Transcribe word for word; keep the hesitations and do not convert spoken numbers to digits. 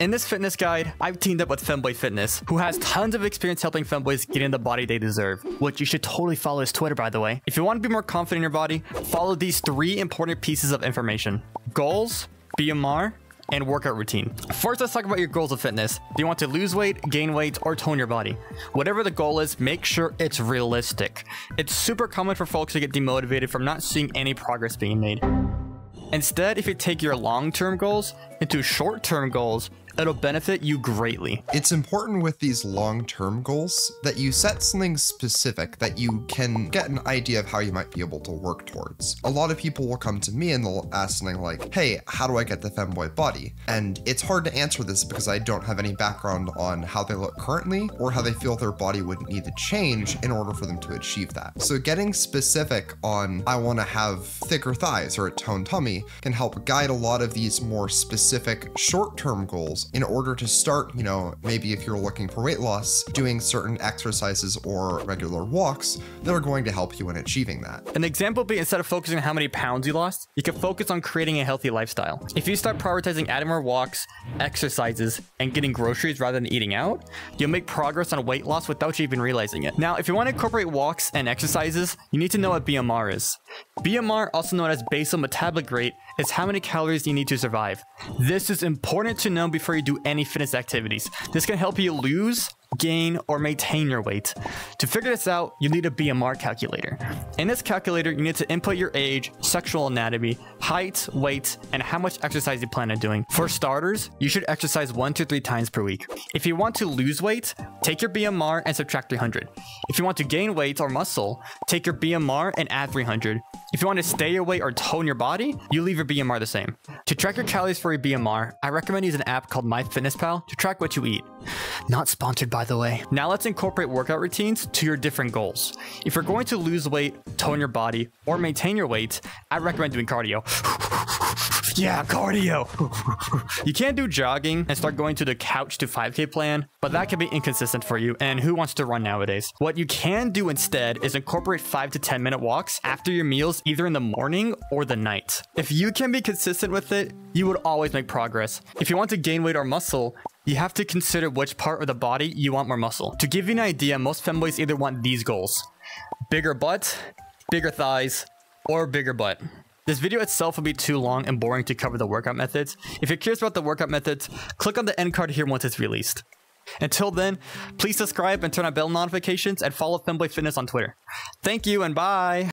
In this fitness guide, I've teamed up with Femboy Fitness, who has tons of experience helping femboys get in the body they deserve, which you should totally follow his Twitter, by the way. If you want to be more confident in your body, follow these three important pieces of information: goals, B M R, and workout routine. First, let's talk about your goals of fitness. Do you want to lose weight, gain weight, or tone your body? Whatever the goal is, make sure it's realistic. It's super common for folks to get demotivated from not seeing any progress being made. Instead, if you take your long-term goals into short-term goals, it'll benefit you greatly. It's important with these long-term goals that you set something specific that you can get an idea of how you might be able to work towards. A lot of people will come to me and they'll ask something like, hey, how do I get the femboy body? And it's hard to answer this because I don't have any background on how they look currently or how they feel their body would need to change in order for them to achieve that. So getting specific on, I want to have thicker thighs or a toned tummy, can help guide a lot of these more specific short-term goals in order to start, you know, maybe if you're looking for weight loss, doing certain exercises or regular walks that are going to help you in achieving that. An example would be, instead of focusing on how many pounds you lost, you can focus on creating a healthy lifestyle. If you start prioritizing adding more walks, exercises, and getting groceries rather than eating out, you'll make progress on weight loss without you even realizing it. Now, if you want to incorporate walks and exercises, you need to know what B M R is. B M R, also known as basal metabolic rate, is how many calories you need to survive. This is important to know before you do any fitness activities. This can help you lose, gain, or maintain your weight. To figure this out, you need a B M R calculator. In this calculator, you need to input your age, sexual anatomy, height, weight, and how much exercise you plan on doing. For starters, you should exercise one to three times per week. If you want to lose weight, take your B M R and subtract three hundred. If you want to gain weight or muscle, take your B M R and add three hundred. If you want to stay your weight or tone your body, you leave your B M R the same. To track your calories for your B M R, I recommend using an app called MyFitnessPal to track what you eat. Not sponsored, by the way. Now let's incorporate workout routines to your different goals. If you're going to lose weight, tone your body, or maintain your weight, I recommend doing cardio. Yeah, cardio. You can do jogging and start going to the couch to five K plan, but that can be inconsistent for you, and who wants to run nowadays? What you can do instead is incorporate five to ten minute walks after your meals, either in the morning or the night. If you can be consistent with it, you would always make progress. If you want to gain weight or muscle, you have to consider which part of the body you want more muscle. To give you an idea, most femboys either want these goals: bigger butt, bigger thighs, or bigger butt. This video itself will be too long and boring to cover the workout methods. If you're curious about the workout methods, click on the end card here once it's released. Until then, please subscribe and turn on bell notifications and follow Femboy Fitness on Twitter. Thank you and bye!